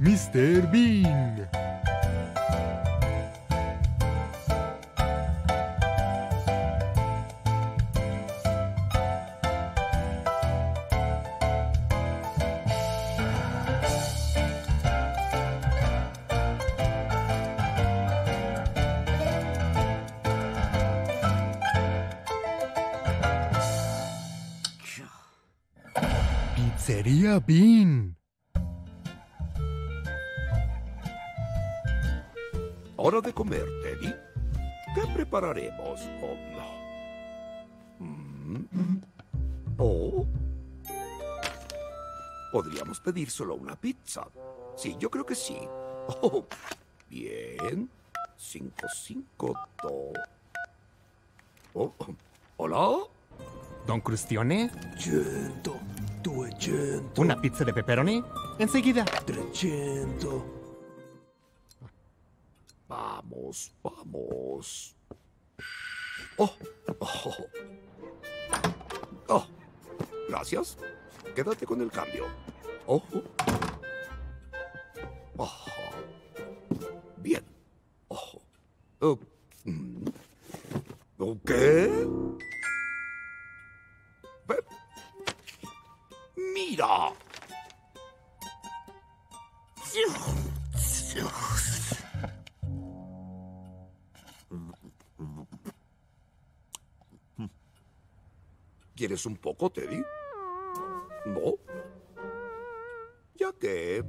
Míster Bean. Pizzería Bean. Hora de comer, Teddy. ¿Qué prepararemos? Oh, no. Oh. Podríamos pedir solo una pizza. Sí, yo creo que sí. Oh. Bien. 552. Oh. ¿Hola? ¿Don Crustione? Yendo. ¿Una pizza de pepperoni? Enseguida. 300. Vamos, vamos. Oh, oh, oh. Gracias. Quédate con el cambio. Oh. Oh. Bien. Oh. Oh. ¿Ok? ¡Mira! ¿Quieres un poco, Teddy? No. Ya que...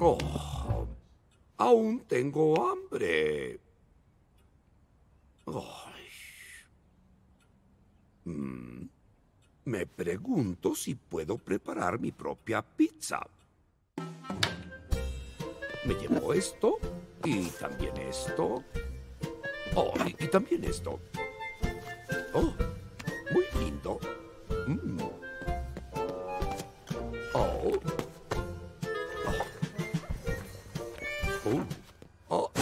Oh, aún tengo hambre. Oh. Me pregunto si puedo preparar mi propia pizza. Me llevo esto y también esto. Oh, y también esto. Oh, muy lindo. Oh. Oh. Oh.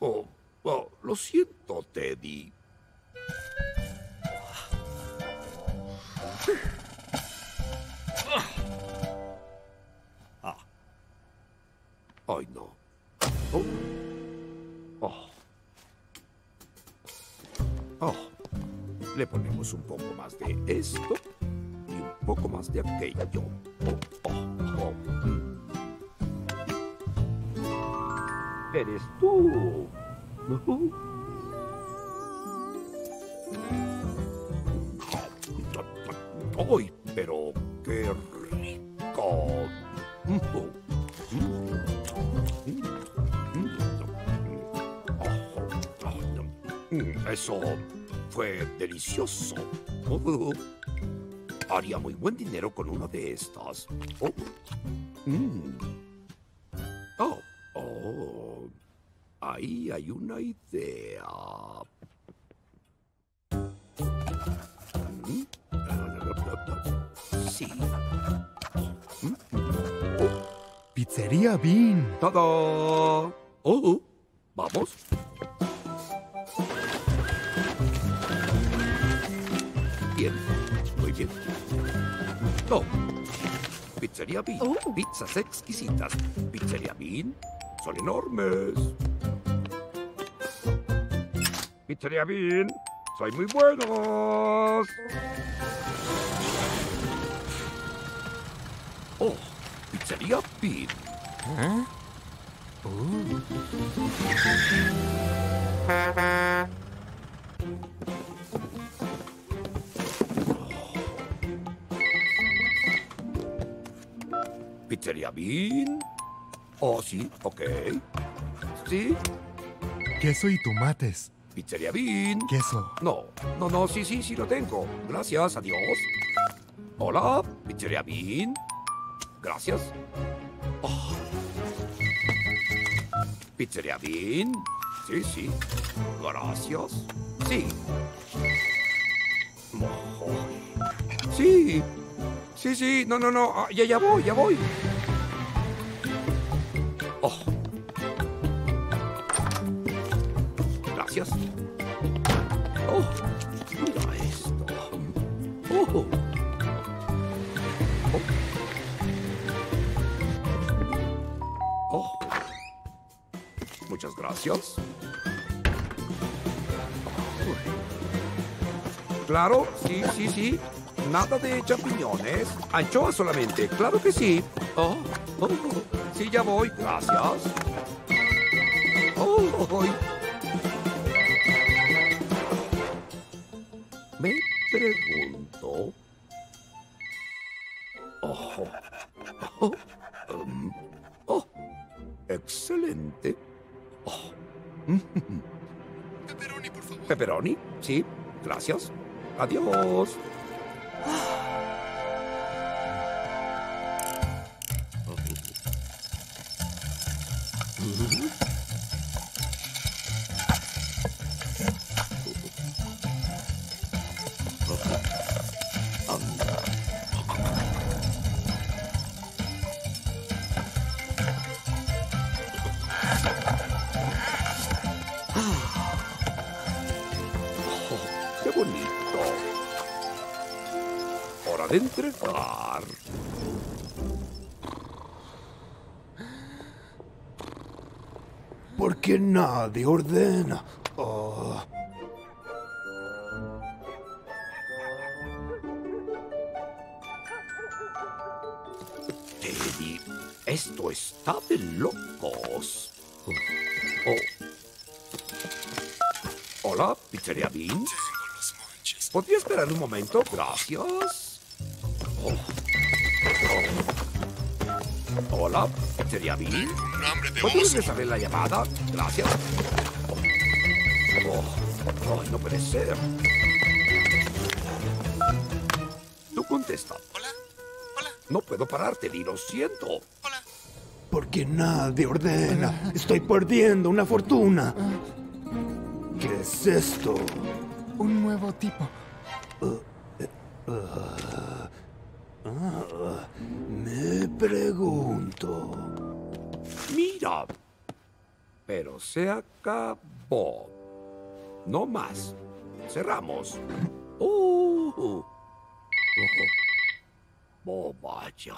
Oh. Oh. Lo siento, Teddy. Ay, no. Oh. Oh. Oh. Le ponemos un poco más de esto y un poco más de aquello. Oh. Oh. Oh. Eres tú. ¡Ay, pero qué rico! Eso fue delicioso. Haría muy buen dinero con una de estas. Oh. Oh. Oh. Ahí hay una idea. Sí. Oh. Pizzería Bean. ¡Tada! Oh. Vamos. Bien, muy bien. No. Pizzería Bean. Oh. Pizzas exquisitas. Pizzería Bean. Son enormes. Pizzería Bean. Soy muy buenos. Oh, Pizzería Bean. ¿Eh? ¿Pizzería Bean? Oh, sí, ok. ¿Sí? Queso y tomates. ¿Pizzería Bean? Queso. No, no, no, sí, sí, sí lo tengo. Gracias, adiós. Hola, Pizzería Bean. Gracias. Oh. ¿Pizzería Bean? Sí, sí. Gracias. Sí. Oh. Sí. Sí, sí, no, no, no, ah, ya voy, ya voy. Oh. Gracias. Oh, mira esto. Oh. Oh. gracias. Claro, sí, sí, sí. Nada de champiñones. Anchoas solamente, claro que sí. Oh, oh, sí, ya voy, gracias. Oh, voy. Me pregunto... Oh, oh, oh, excelente. Oh. Pepperoni, por favor. Pepperoni, sí, gracias. Adiós. De entregar. ¿Por qué nadie ordena? Oh. Teddy, esto está de locos. Oh. Hola, Pizzería Bean. ¿Podría esperar un momento? Gracias. Oh. Oh. Hola, ¿sería Bean? ¿Podrías regresarle la llamada? Gracias. Oh. Oh. No puede ser. Tú contesta. Hola, hola. No puedo pararte, Teddy, lo siento. Hola. Porque nadie ordena. Estoy perdiendo una fortuna. ¿Qué es esto? Un nuevo tipo. Me pregunto. Mira, pero se acabó. No más. Cerramos. Oh, vaya.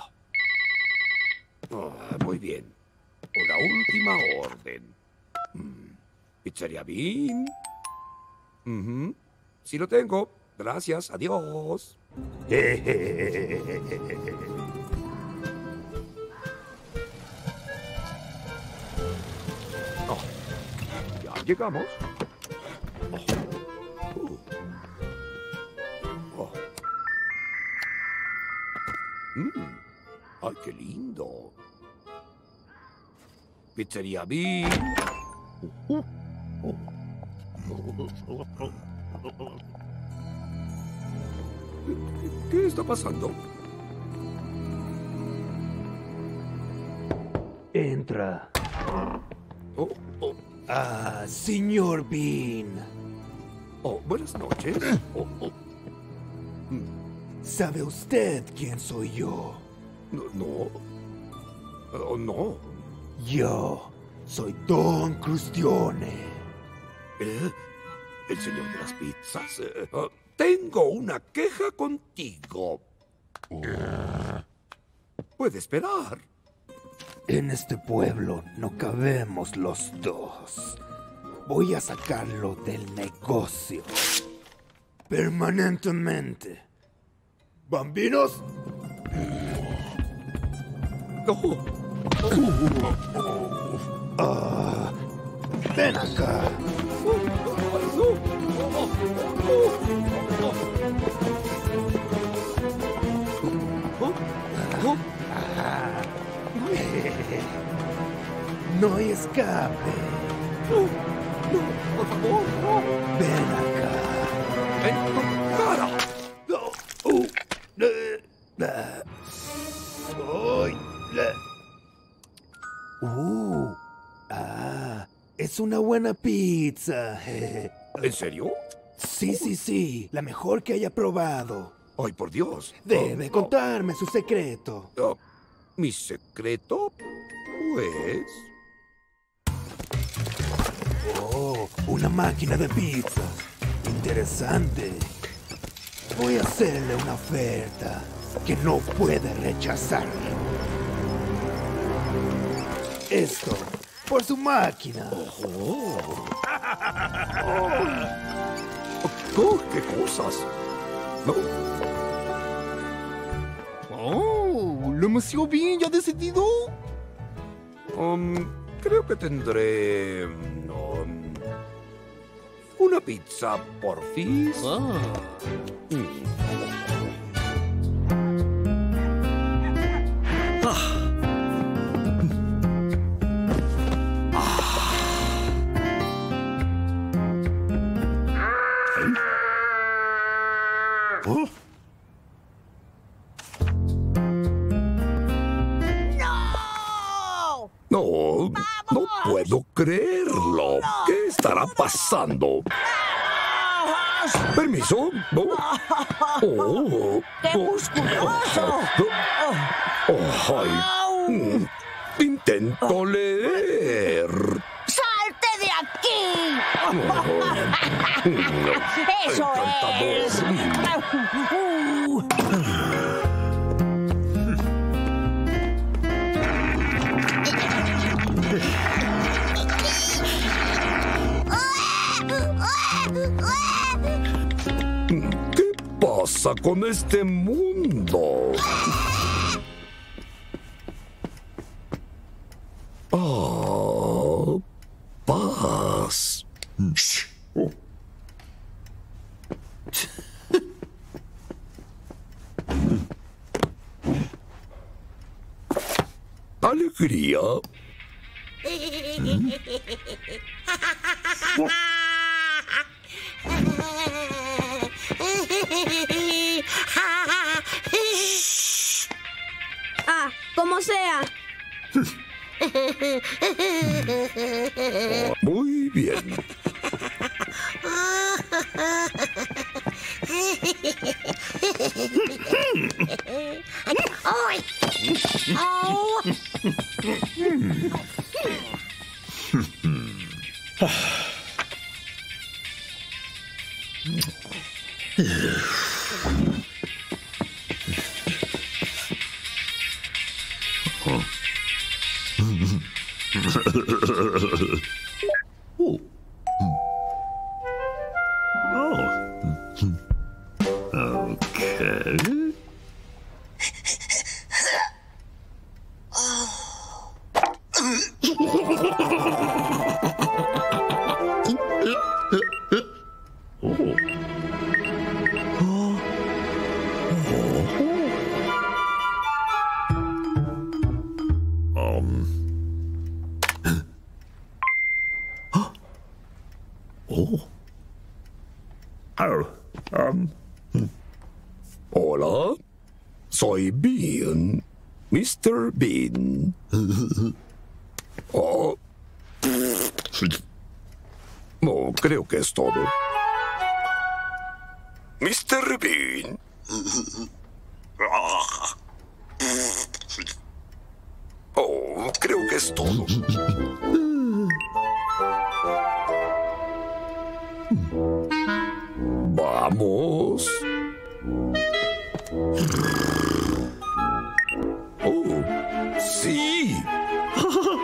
Muy bien. Una última orden. Pizzería Bean. Sí lo tengo. Gracias. Adiós. Oh, ya llegamos. Ay, qué lindo. Pizzería Bean. ¿Qué está pasando? Entra. Ah, señor Bean. Oh, buenas noches. ¿Sabe usted quién soy yo? No. Yo soy Don Crustione. ¿El señor de las pizzas? Tengo una queja contigo. Puede esperar. En este pueblo no cabemos los dos. Voy a sacarlo del negocio. Permanentemente. ¿Bambinos? Ven acá. No hay escape. No, por favor, no. Ven acá. Ven tu cara. Es una buena pizza. ¿En serio? Sí. La mejor que haya probado. Ay, por Dios. Debe contarme su secreto. ¿Mi secreto? Pues... Oh, una máquina de pizza. Interesante. Voy a hacerle una oferta que no puede rechazarle. Esto por su máquina. ¡Ojo! Oh. Oh, ¡qué cosas! ¡Oh! ¡Lo Míster Bean ya ha decidido! Creo que tendré... una pizza por fin. No puedo creerlo. ¿Qué estará pasando? ¿Permiso? ¿No? ¡Oh! ¡Qué musculoso! ¡Ay! Intento leer. ¡Salte de aquí! ¡Eso es! ¿Qué pasa con este mundo? Oh, paz. Alegría. Ah, como sea. Muy bien. ¡Ay! ¡Oh! Okay. Hola, soy Bean, Míster Bean. Oh. No, creo que es todo. Míster Bean. Oh, creo que es todo. Vamos. Oh, sí. Oh,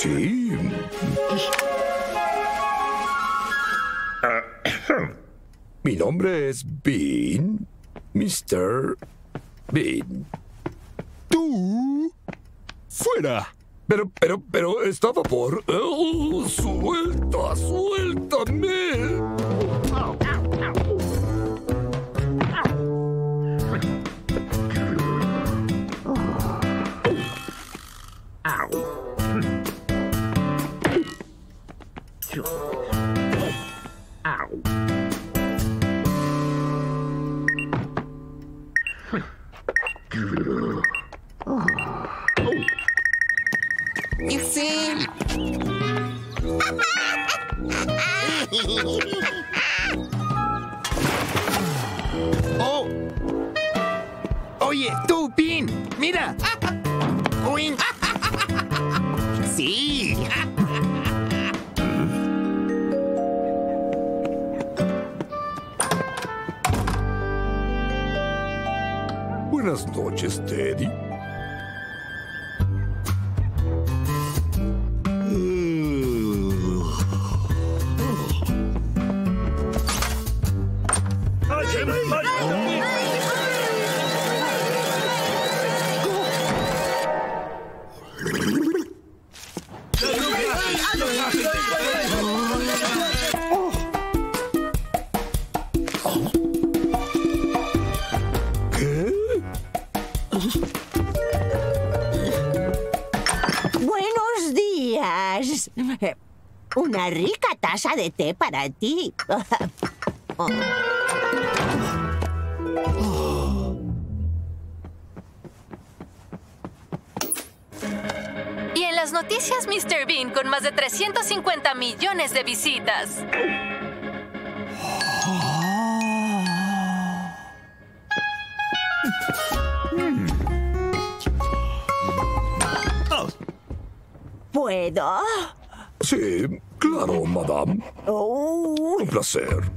sí. Mi nombre es Bean, Míster Bean. Tú fuera. Pero estaba por... Oh, suéltame. Y sí. Oh. Oye, tú, Bean, mira. Oink. Sí. Buenas noches, Teddy. Una rica taza de té para ti. Oh. Oh. Y en las noticias, Míster Bean, con más de 350 millones de visitas. ¿Puedo? Sí, claro, madame. Oh. Un placer.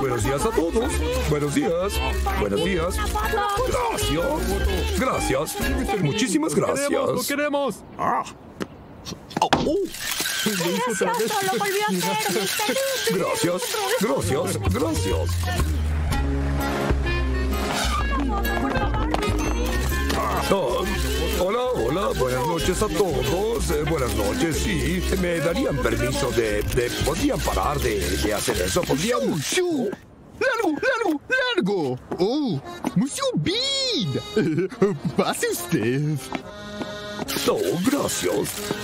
Buenos días a todos. Buenos días. Buenos días. Gracias. Gracias. Muchísimas gracias. Lo queremos. Gracias. Lo volvió a hacer, Míster Bean. Gracias. Gracias. Gracias. Hola, hola, buenas noches a todos, buenas noches, sí, me darían permiso de podrían parar de hacer eso, podrían... ¡Shoo! ¡Largo, largo, largo! ¡Oh, Míster Bean! ¡Pase usted! Oh, gracias.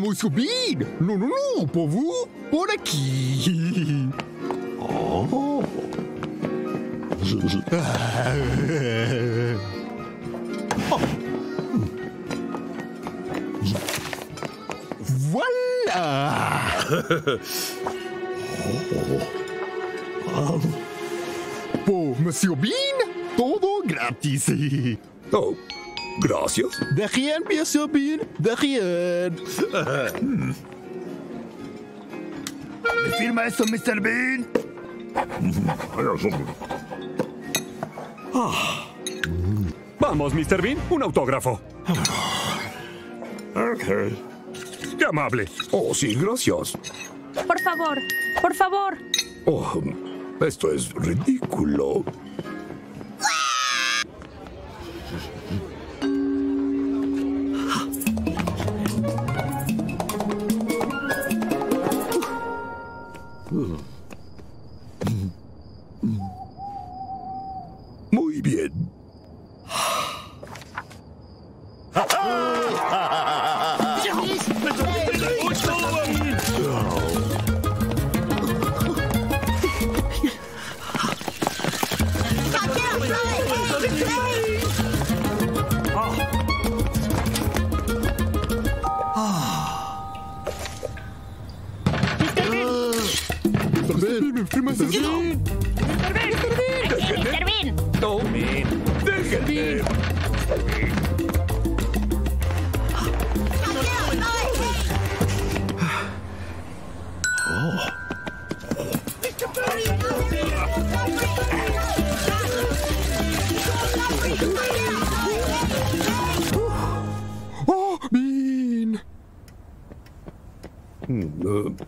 Míster Bean, no, por aquí. Oh. Oh. Voilà. Por Míster Bean, todo gratis. Oh. Gracias. De rien, Míster Bean. De rien. ¿Me firma esto, Míster Bean? Vamos, Míster Bean, un autógrafo. Okay. ¡Qué amable! Oh, sí, gracias. Por favor, por favor. Oh, esto es ridículo. Muy bien.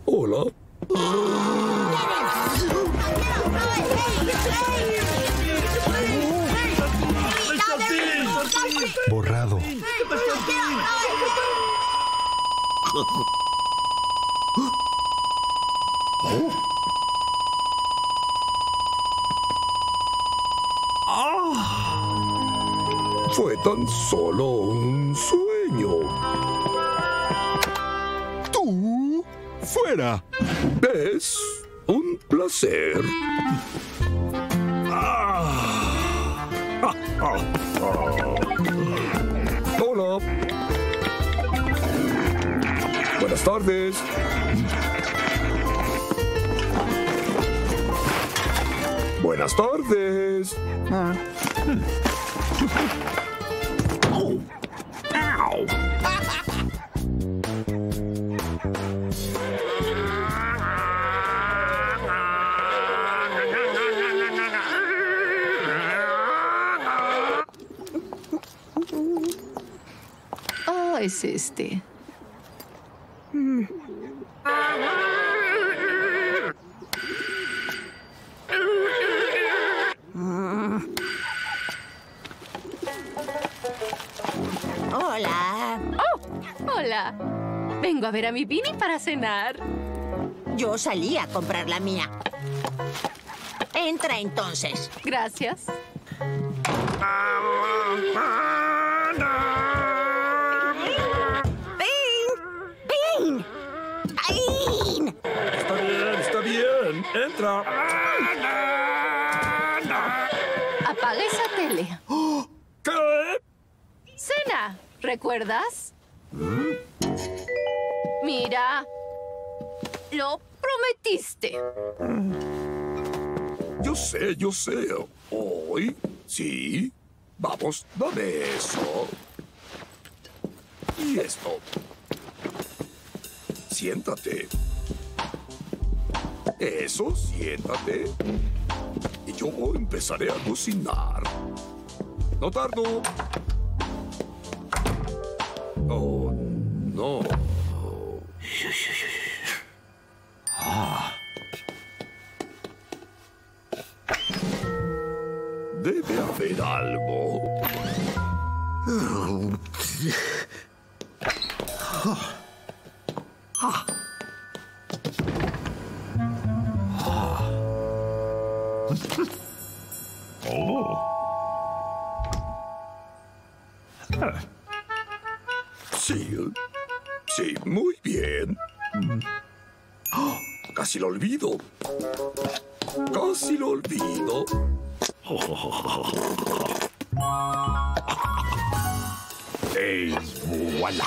Hola. Borrado. Fue tan solo un sueño. Tú fuera. Es un placer. Buenas tardes. Buenas tardes. Oh, es este. Hola. Oh, hola. Vengo a ver a mi Beanie para cenar. Yo salí a comprar la mía. Entra entonces. Gracias. ¡Bean! ¡Bean! Está bien. Entra. Apaga esa tele. ¿Qué? Cena. ¿Recuerdas? Mira, lo prometiste. Yo sé. Hoy, sí. Vamos, dame eso. Y esto. Siéntate. Eso, siéntate. Y yo empezaré a cocinar. No tardo. Oh, no. Debe haber algo. Sí, muy bien. Casi lo olvido. ¡Ey, voilà!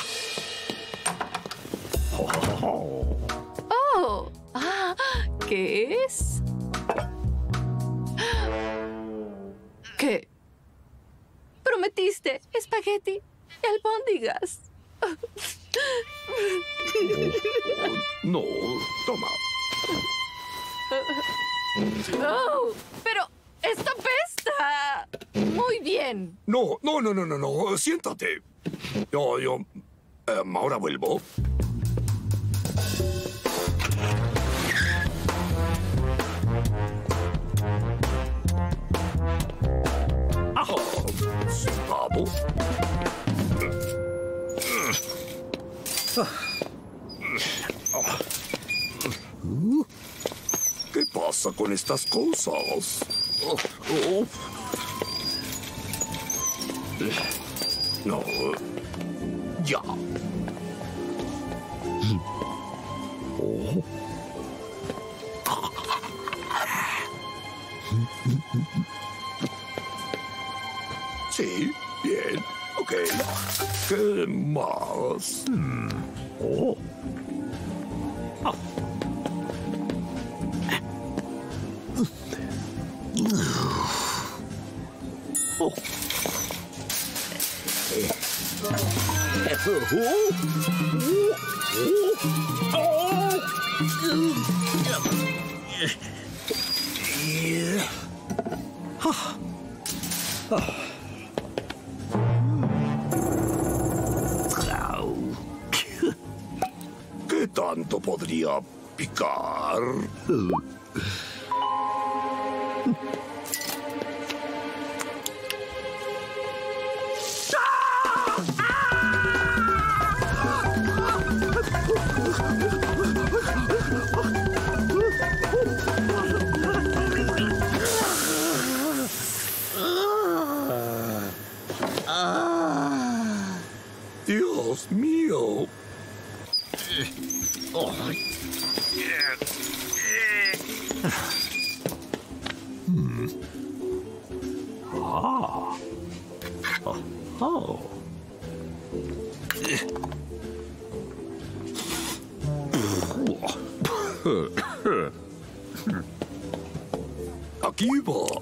¡Oh! ¿Qué es? ¿Qué? Prometiste espagueti y albóndigas. No, toma. Oh, pero esta pesta. Muy bien. No. Siéntate. Ahora vuelvo. Ajá. Vamos. ¿Qué pasa con estas cosas? No. Ya. Sí, bien. Ok. ¿Qué más? ¿Qué tanto podría picar? Dios mío. negativo.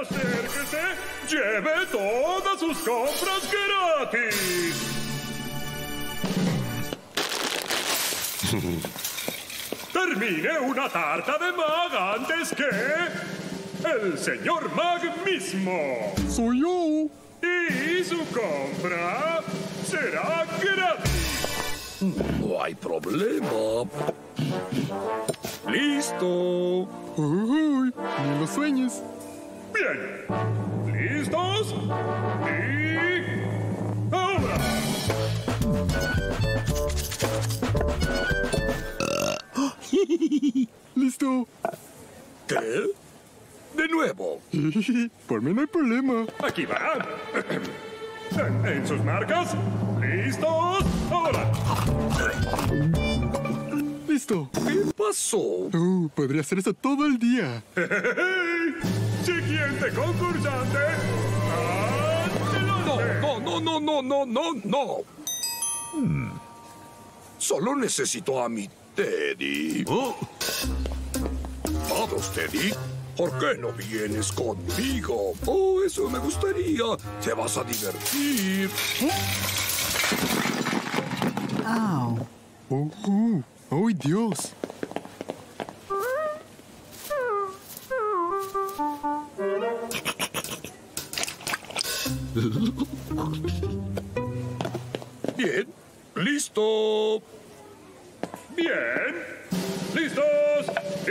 Acérquese, lleve todas sus compras gratis. Termine una tarta de Mag antes que el señor Mag mismo. Soy yo. Y su compra será gratis. No hay problema. Listo. Uy, ni lo sueñes. Bien, ¿listos? Y... ¡ahora! ¡Listo! ¿Qué? De nuevo. Por mí no hay problema. Aquí va. En sus marcas. ¿Listos? ¡Ahora! ¡Listo! ¿Qué pasó? Podría hacer eso todo el día. Siguiente concursante. No. Solo necesito a mi Teddy. ¿Oh? Vamos, Teddy. ¿Por qué no vienes conmigo? Oh, eso me gustaría. Te vas a divertir. ¡Au! ¡Oh, Dios! Bien, listo. Bien, listos. Y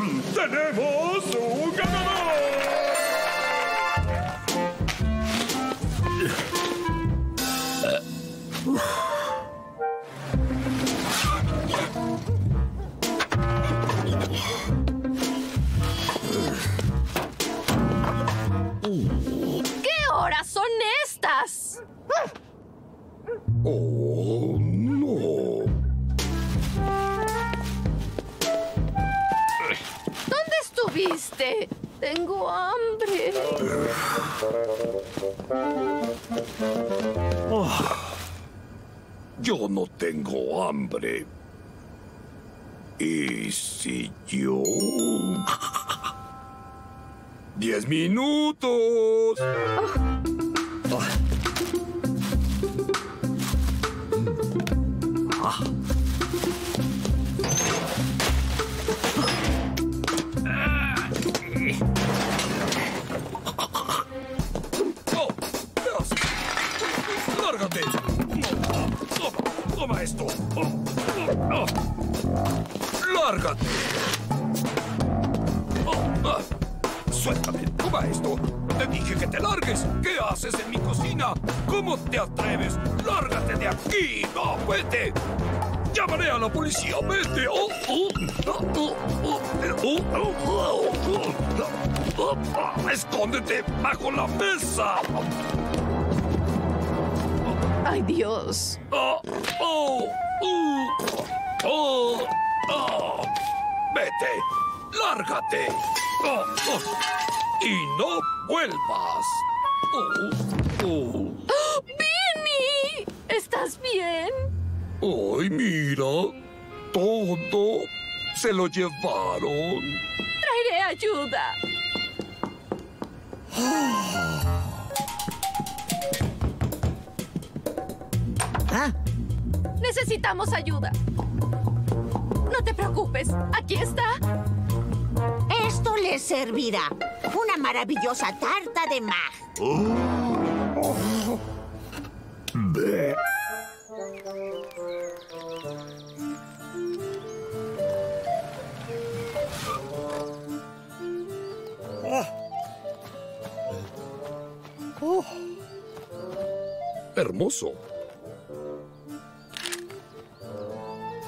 ¡Tenemos un ganador! ¿Qué horas son estas? ¡Oh, no! ¿Dónde estuviste? Tengo hambre. Yo no tengo hambre. ¿Y si yo...? 10 minutos. ¡Lárgate! ¡Toma esto! ¡Lárgate! ¡Suéltame! ¡Toma esto! ¡Te dije que te largues! ¿Qué haces en mi cocina? ¿Cómo te atreves? ¡Lárgate de aquí! ¡No, vete! ¡Llamaré a la policía! ¡Vete! ¡Escóndete bajo la mesa! ¡Ay, Dios! ¡Vete! ¡Lárgate! ¡Y no vuelvas! ¡Vinny! ¿Estás bien? ¡Ay, mira! Todo se lo llevaron. Traeré ayuda. Necesitamos ayuda. No te preocupes, aquí está. Esto les servirá. Una maravillosa tarta de mag. Hermoso.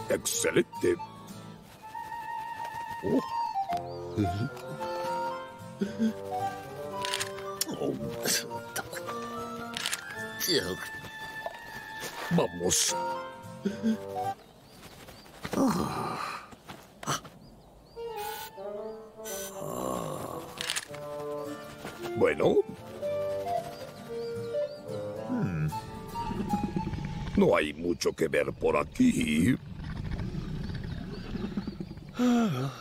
Excelente. Vamos. Bueno. No hay mucho que ver por aquí. Hola.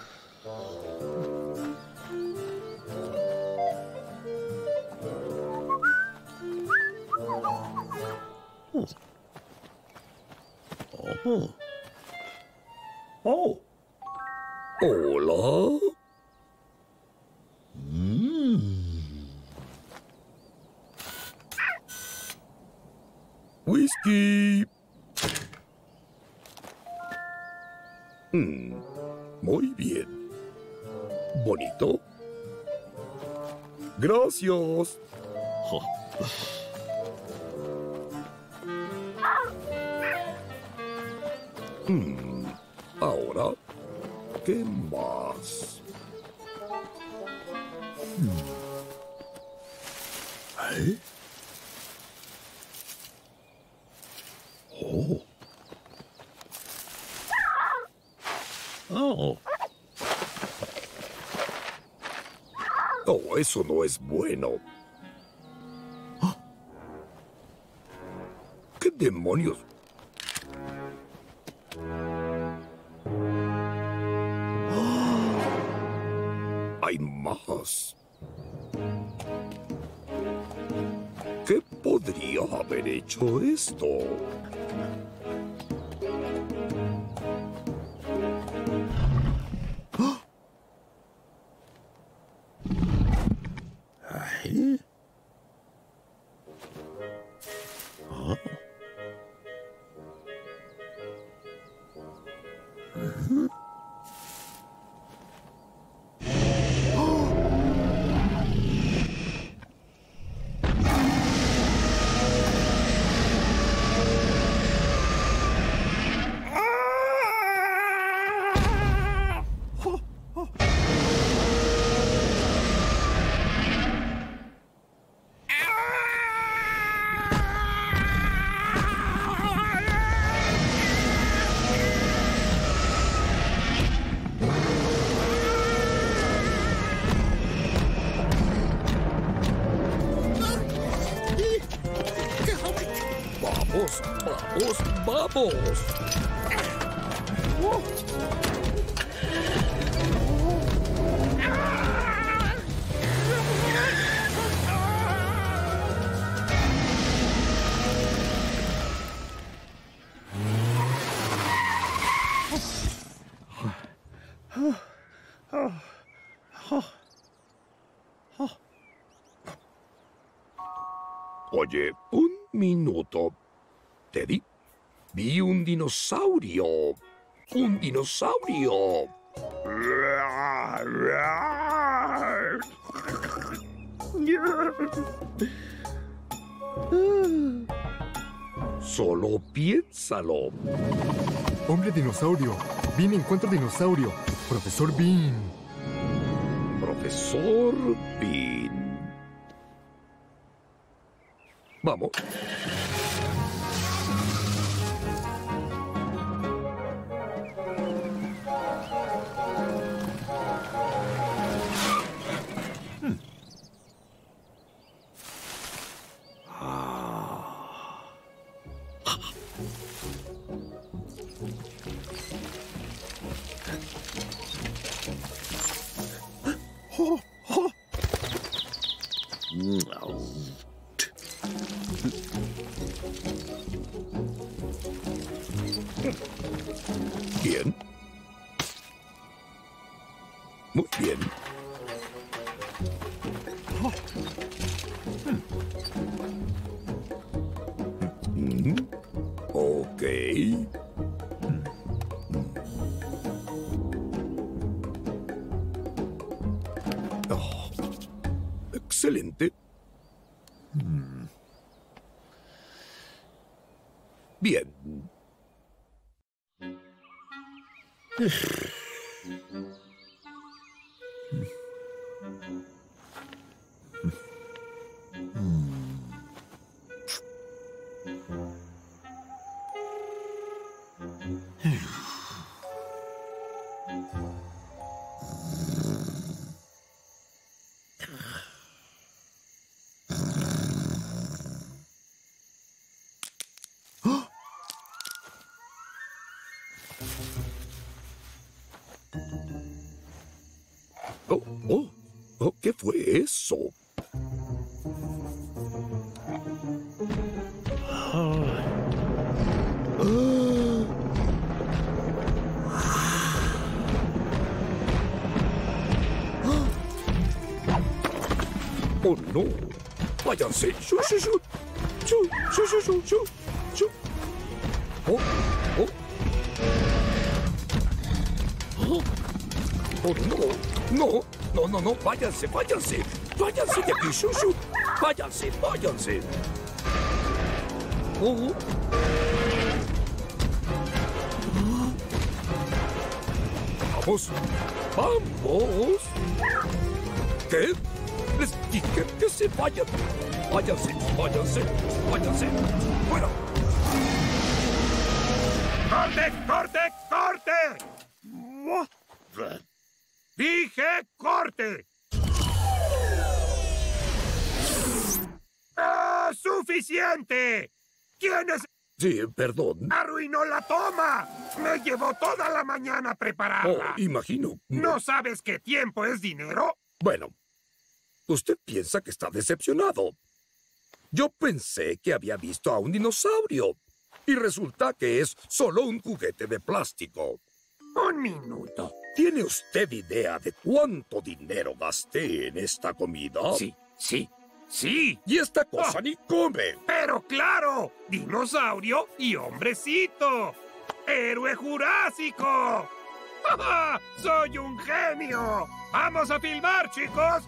Whisky. Muy bien. Bonito. Gracias. Ahora, ¿qué más? ¿Eh? Oh, eso no es bueno. ¿Qué demonios? Hay más. ¿Qué podría haber hecho esto? Oye, un minuto. Teddy, vi un dinosaurio. ¡Un dinosaurio! Solo piénsalo. Hombre dinosaurio. Bean encuentra dinosaurio. Profesor Bean. Profesor Bean. Vamos. Bien. Muy bien. Ok. Oh, excelente. Bien. ¿Qué fue eso? ¡Oh, no! ¡Váyanse! ¡Oh, oh! ¡Oh, no! ¡No! No, no, no, váyanse, váyanse, váyanse de aquí, Shushu, váyanse, váyanse. Oh. Vamos, vamos. ¿Qué? Les dije que se vayan. Váyanse, váyanse, váyanse. Fuera. ¡Corte, corte, corte! ¡Dije corte! ¡Ah, suficiente! ¿Quién es? Sí, perdón. ¡Arruinó la toma! ¡Me llevó toda la mañana prepararla! Oh, imagino. ¿No sabes que tiempo es dinero? Bueno, usted piensa que está decepcionado. Yo pensé que había visto a un dinosaurio. Y resulta que es solo un juguete de plástico. Un minuto. ¿Tiene usted idea de cuánto dinero gasté en esta comida? Sí, sí, sí. Y esta cosa ni come. Pero claro, dinosaurio y hombrecito. ¡Héroe Jurásico! ¡Ja! ¡Soy un genio! ¡Vamos a filmar, chicos!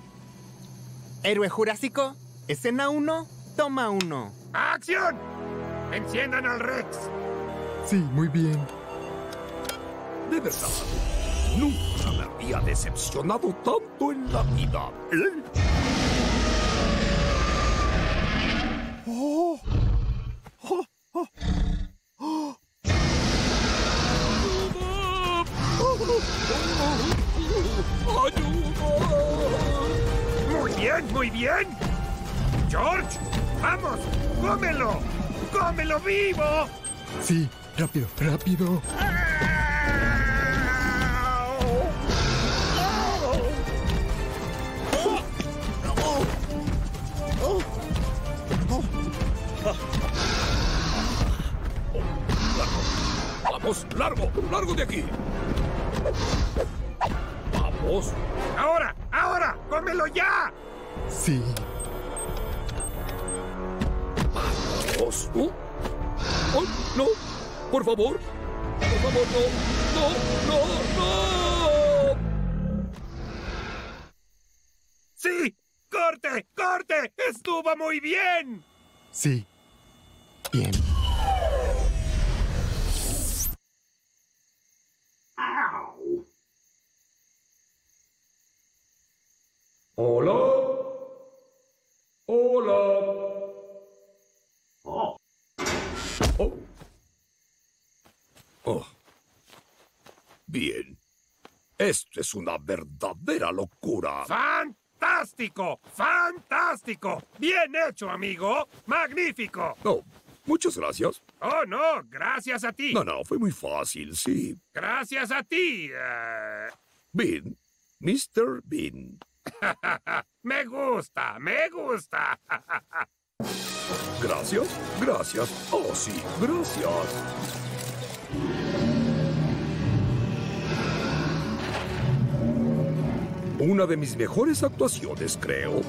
Héroe Jurásico, escena 1, toma 1. ¡Acción! ¡Enciendan al Rex! Sí, muy bien. De verdad, nunca me había decepcionado tanto en la vida. ¡Oh! ¡Oh! ¡Oh! ¡Oh! ¡Ayuda! ¡Muy bien, muy bien! ¡George! ¡Vamos! ¡Cómelo! ¡Cómelo vivo! Sí, rápido, rápido. Vamos, largo, largo de aquí. Vamos. Ahora, ahora, cómelo ya. Sí. Vamos. Oh, no, por favor. Por favor, no, no, no, no. Sí, corte, corte. Estuvo muy bien. Sí. Bien. Hola. Hola. Oh. Oh. Oh. Bien. Esto es una verdadera locura. ¡Fantástico! ¡Fantástico! ¡Bien hecho, amigo! ¡Magnífico! No, muchas gracias. Oh, no, gracias a ti. No, no, fue muy fácil, sí. Gracias a ti. Bean. Míster Bean. Me gusta, me gusta. Gracias, gracias. Oh, sí, gracias. Una de mis mejores actuaciones, creo.